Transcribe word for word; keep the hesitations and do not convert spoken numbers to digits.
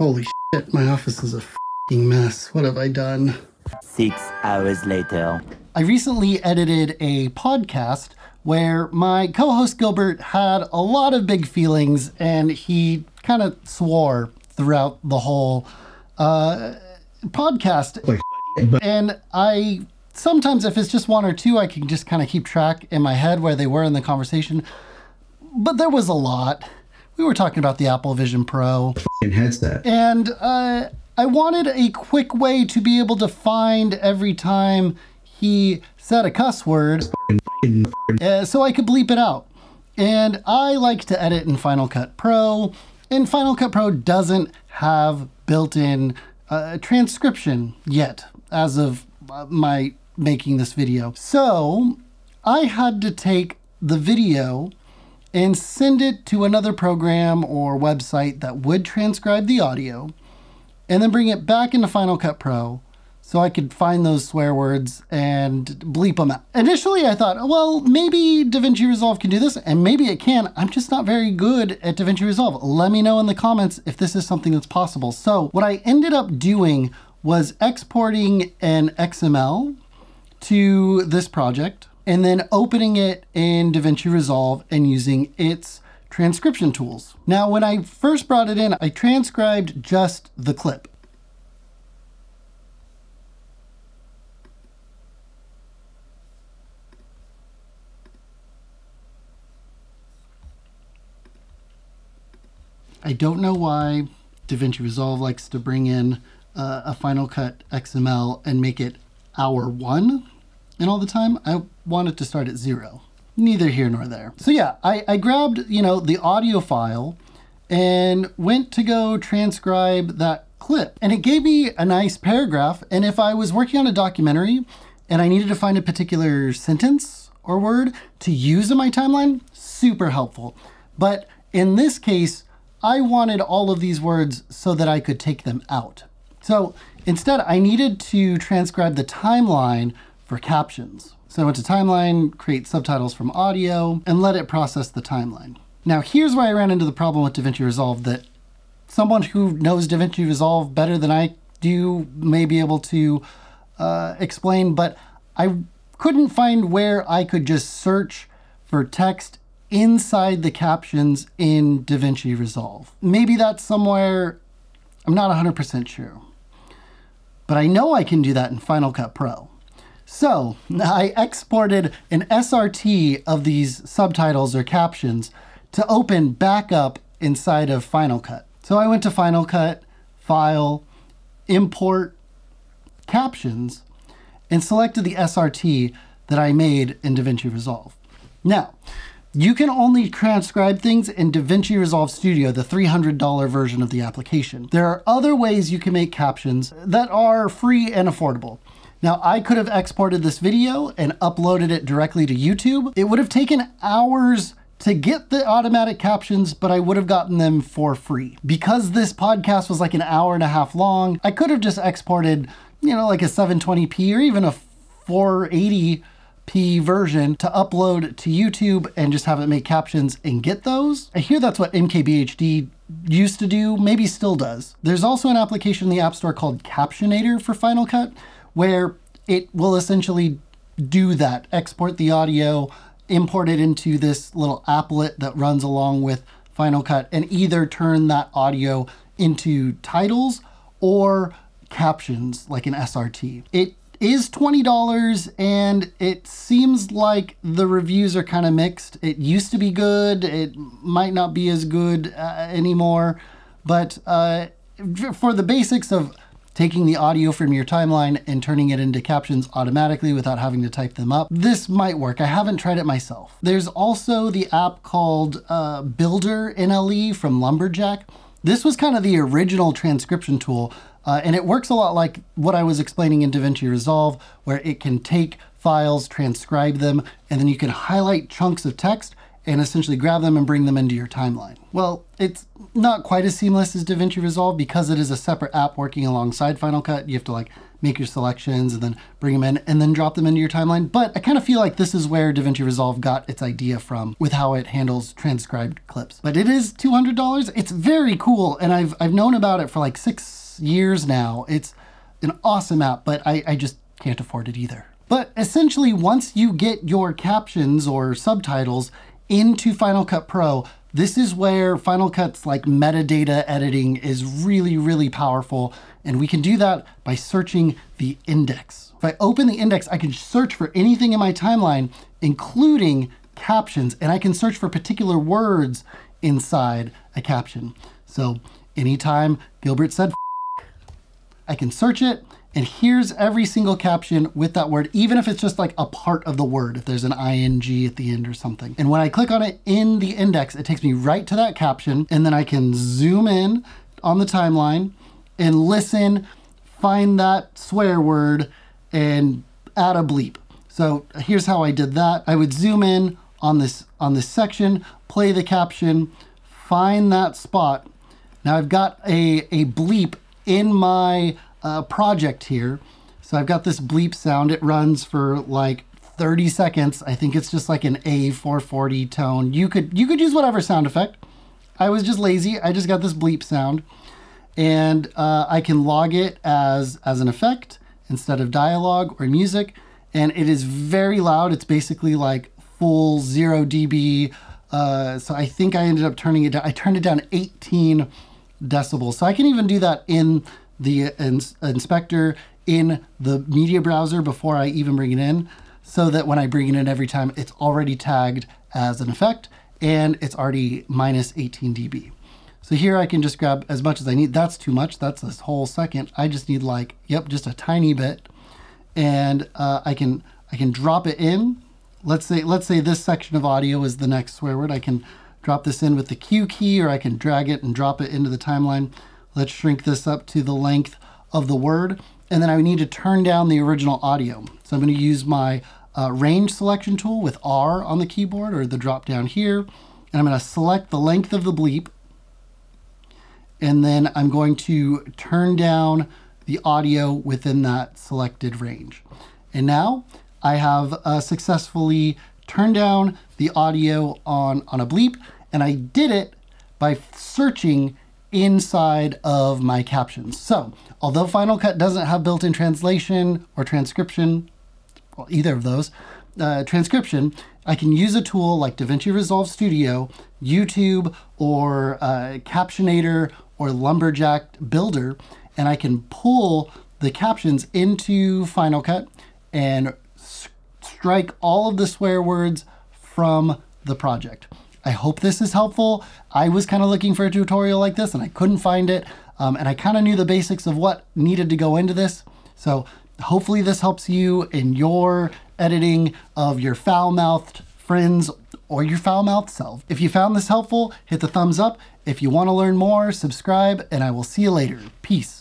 Holy shit, my office is a f***ing mess. What have I done? Six hours later. I recently edited a podcast where my co-host Gilbert had a lot of big feelings and he kind of swore throughout the whole uh, podcast. Like, and I sometimes, if it's just one or two, I can just kind of keep track in my head where they were in the conversation. But there was a lot. We were talking about the Apple Vision Pro headset. And uh, I wanted a quick way to be able to find every time he said a cuss word uh, so I could bleep it out. And I like to edit in Final Cut Pro, and Final Cut Pro doesn't have built-in uh, transcription yet as of my making this video. So I had to take the video and send it to another program or website that would transcribe the audio, and then bring it back into Final Cut Pro so I could find those swear words and bleep them out. Initially, I thought, well, maybe DaVinci Resolve can do this, and maybe it can. I'm just not very good at DaVinci Resolve. Let me know in the comments if this is something that's possible. So what I ended up doing was exporting an X M L to this project, and then opening it in DaVinci Resolve and using its transcription tools. Now, when I first brought it in, I transcribed just the clip. I don't know why DaVinci Resolve likes to bring in uh, a Final Cut X M L and make it hour one. And all the time, I wanted to start at zero. Neither here nor there. So yeah, I, I grabbed, you know, the audio file and went to go transcribe that clip. And it gave me a nice paragraph. And if I was working on a documentary and I needed to find a particular sentence or word to use in my timeline, super helpful. But in this case, I wanted all of these words so that I could take them out. So instead, I needed to transcribe the timeline for captions. So I went to timeline, create subtitles from audio, and let it process the timeline. Now here's where I ran into the problem with DaVinci Resolve that someone who knows DaVinci Resolve better than I do may be able to uh, explain, but I couldn't find where I could just search for text inside the captions in DaVinci Resolve. Maybe that's somewhere, I'm not one hundred percent sure, but I know I can do that in Final Cut Pro. So I exported an S R T of these subtitles or captions to open back up inside of Final Cut. So I went to Final Cut, File, Import, Captions, and selected the S R T that I made in DaVinci Resolve. Now, you can only transcribe things in DaVinci Resolve Studio, the three hundred dollar version of the application. There are other ways you can make captions that are free and affordable. Now, I could have exported this video and uploaded it directly to YouTube. It would have taken hours to get the automatic captions, but I would have gotten them for free. Because this podcast was like an hour and a half long, I could have just exported, you know, like a seven twenty p or even a four eighty p version to upload to YouTube and just have it make captions and get those. I hear that's what M K B H D used to do, maybe still does. There's also an application in the App Store called Captionator for Final Cut, where it will essentially do that, export the audio, import it into this little applet that runs along with Final Cut, and either turn that audio into titles or captions like an S R T. It is twenty dollars and it seems like the reviews are kind of mixed. It used to be good, it might not be as good uh, anymore, but uh, for the basics of taking the audio from your timeline and turning it into captions automatically without having to type them up, this might work. I haven't tried it myself. There's also the app called uh, Builder N L E from Lumberjack. This was kind of the original transcription tool, uh, and it works a lot like what I was explaining in DaVinci Resolve, where it can take files, transcribe them, and then you can highlight chunks of text and essentially grab them and bring them into your timeline. Well, it's not quite as seamless as DaVinci Resolve because it is a separate app working alongside Final Cut. You have to like make your selections and then bring them in and then drop them into your timeline. But I kind of feel like this is where DaVinci Resolve got its idea from with how it handles transcribed clips. But it is two hundred dollars. It's very cool. And I've, I've known about it for like six years now. It's an awesome app, but I, I just can't afford it either. But essentially, once you get your captions or subtitles into Final Cut Pro, this is where Final Cut's like metadata editing is really, really powerful. And we can do that by searching the index. If I open the index, I can search for anything in my timeline, including captions, and I can search for particular words inside a caption. So anytime Gilbert said, I can search it, and here's every single caption with that word, even if it's just like a part of the word, if there's an I N G at the end or something. And when I click on it in the index, it takes me right to that caption, and then I can zoom in on the timeline and listen, find that swear word, and add a bleep. So here's how I did that. I would zoom in on this, on this section, play the caption, find that spot. Now I've got a, a bleep in my Uh, project here. So I've got this bleep sound. It runs for like thirty seconds. I think it's just like an A four forty tone. You could, you could use whatever sound effect. I was just lazy. I just got this bleep sound, and uh, I can log it as, as an effect instead of dialogue or music. And it is very loud. It's basically like full zero dB. Uh, so I think I ended up turning it down. I turned it down eighteen decibels. So I can even do that in the ins inspector in the media browser before I even bring it in, so that when I bring it in every time, it's already tagged as an effect and it's already minus eighteen dB. So here I can just grab as much as I need. That's too much, that's this whole second. I just need like, yep, just a tiny bit. And uh, I can I can drop it in. Let's say, let's say this section of audio is the next swear word. I can drop this in with the Q key, or I can drag it and drop it into the timeline. Let's shrink this up to the length of the word. And then I need to turn down the original audio. So I'm going to use my uh, range selection tool with R on the keyboard, or the drop down here. And I'm going to select the length of the bleep. And then I'm going to turn down the audio within that selected range. And now I have uh, successfully turned down the audio on, on a bleep. And I did it by searching inside of my captions. So although Final Cut doesn't have built-in translation or transcription, well, either of those, uh, transcription, I can use a tool like DaVinci Resolve Studio, YouTube, or uh, Captionator, or Lumberjack Builder, and I can pull the captions into Final Cut and strike all of the swear words from the project. I hope this is helpful. I was kind of looking for a tutorial like this and I couldn't find it. Um, and I kind of knew the basics of what needed to go into this. So hopefully this helps you in your editing of your foul-mouthed friends or your foul-mouthed self. If you found this helpful, hit the thumbs up. If you want to learn more, subscribe, and I will see you later. Peace.